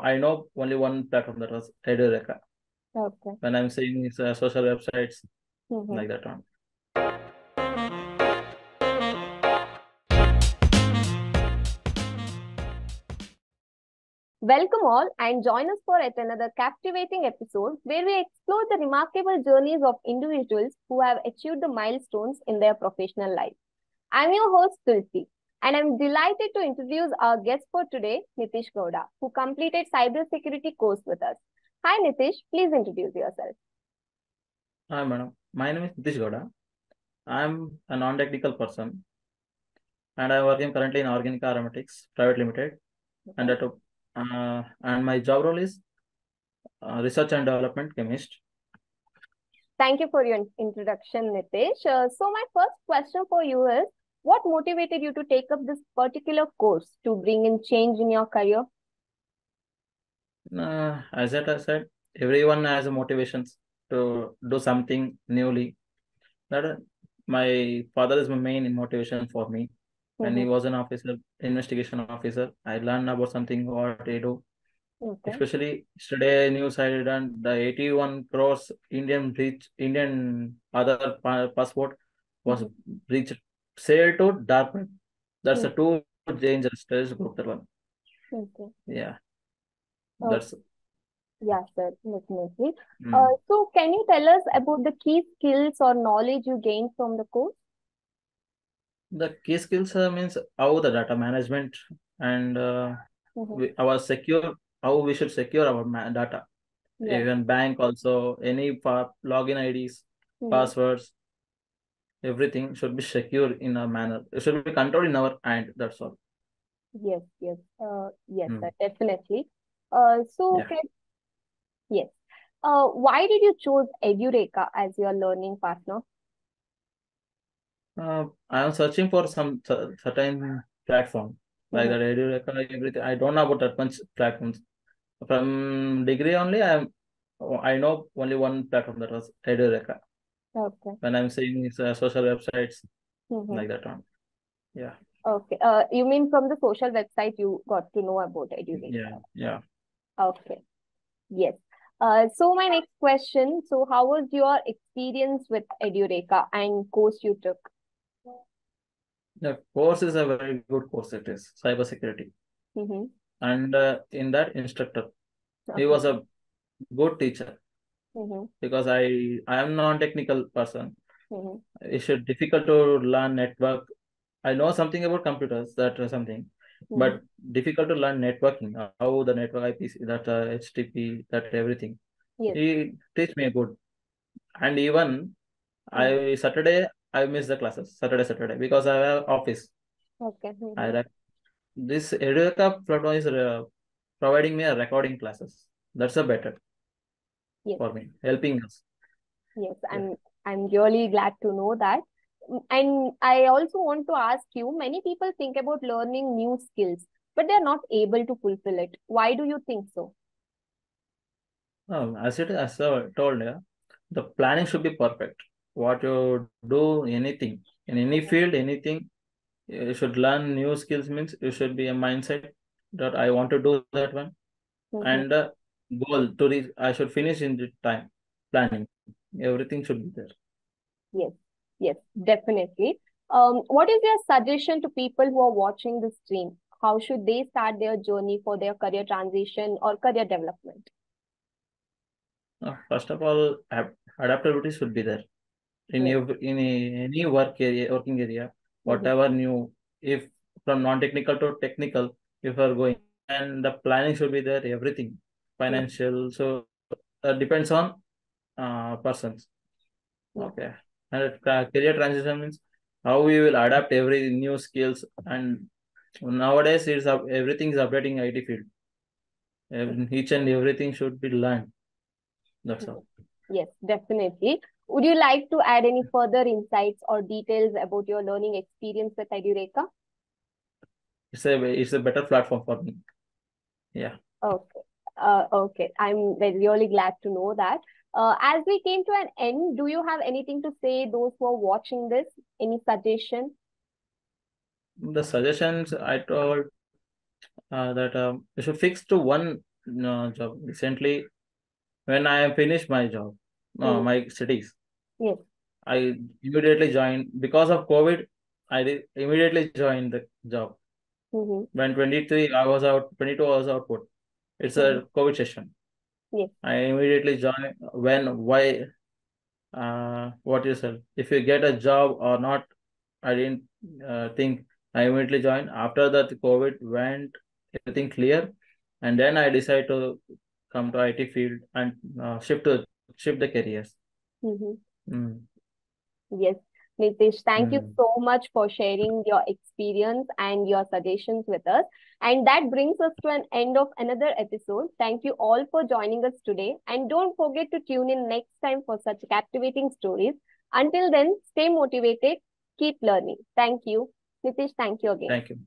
I know only one platform, that was Edureka. Okay. When I'm saying it's social websites, mm-hmm. like that one. Welcome all, and join us for yet another captivating episode where we explore the remarkable journeys of individuals who have achieved the milestones in their professional life. I'm your host Tulsi, and I'm delighted to introduce our guest for today, Nitesh Gowda, who completed cybersecurity course with us. Hi Nitesh, please introduce yourself. Hi madam, my name is Nitesh Gowda. I'm a non-technical person, and I'm working currently in Organic Aromatics Private Limited, and at and my job role is research and development chemist. Thank you for your introduction, Nitesh. So my first question for you is, what motivated you to take up this particular course to bring in change in your career? As I said, everyone has motivations to do something newly. That my father is my main motivation for me. And he was an officer, investigation officer. I learned about something, what they do. Okay. Especially today news I read on the 81 crores Indian other passport was breached, sale to dark web. That's a two dangerous terrorist group, that one. Okay. Yeah. Okay. That's it. Yeah, sir, definitely. So can you tell us about the key skills or knowledge you gained from the course? The key skills means how the data management and how we should secure our data. Yeah. Even bank also, any login IDs, passwords, everything should be secured in a manner. It should be controlled in our hand, that's all. Yes, yes. Yes, sir, definitely. Why did you choose Edureka as your learning partner? I am searching for some certain platform like the Edureka, everything. I don't know about that much platforms. From degree only, I know only one platform, that was Edureka. Okay. When I'm saying it's social websites, like that one. Yeah. Okay. You mean from the social website you got to know about Edureka? Yeah. Yeah. Okay. Yes. So my next question. So how was your experience with Edureka and course you took? The course is a very good course, it is cybersecurity. And in that instructor, he was a good teacher, because I am non-technical person. It's difficult to learn network. I know something about computers, that or something, but difficult to learn networking, how the network IPC, that HTTP, that everything. He teach me good. And even I miss the classes, Saturday, because I have office. Okay. This Edureka platform is providing me a recording classes. That's a better for me, helping us. Yes, I'm really glad to know that. And I also want to ask you, many people think about learning new skills, but they're not able to fulfill it. Why do you think so? As I told you, the planning should be perfect. What you do, anything, in any field, anything, you should learn new skills means you should be a mindset that I want to do that one. And goal to reach, I should finish in the time, planning. Everything should be there. Yes, yes, definitely. What is your suggestion to people who are watching this stream? How should they start their journey for their career transition or career development? First of all, adaptability should be there. In any working area, whatever new, if from non-technical to technical, if we're going, and the planning should be there, everything, financial. So depends on persons. Okay. And career transition means how we will adapt every new skills. And nowadays, it's everything is updating IT field. Each and everything should be learned. That's all. Yes, definitely. Would you like to add any further insights or details about your learning experience with Edureka? It's a better platform for me. Yeah. Okay. Okay. I'm really glad to know that. As we came to an end, do you have anything to say those who are watching this? Any suggestion? The suggestions I told that you should fix to one job recently when I finished my job, my studies. Yes. I immediately joined because of COVID. I immediately joined the job. Mm-hmm. When 23 I was out, 22 hours output. It's a COVID session. Yes. I immediately joined when, why, what you said, if you get a job or not, I didn't think. I immediately joined. After that, COVID went, everything clear. And then I decided to come to IT field and shift the careers. Mm-hmm. Mm. Yes, Nitesh, thank you so much for sharing your experience and your suggestions with us. And that brings us to an end of another episode. Thank you all for joining us today. And don't forget to tune in next time for such captivating stories. Until then, stay motivated, keep learning. Thank you. Nitesh, thank you again. Thank you.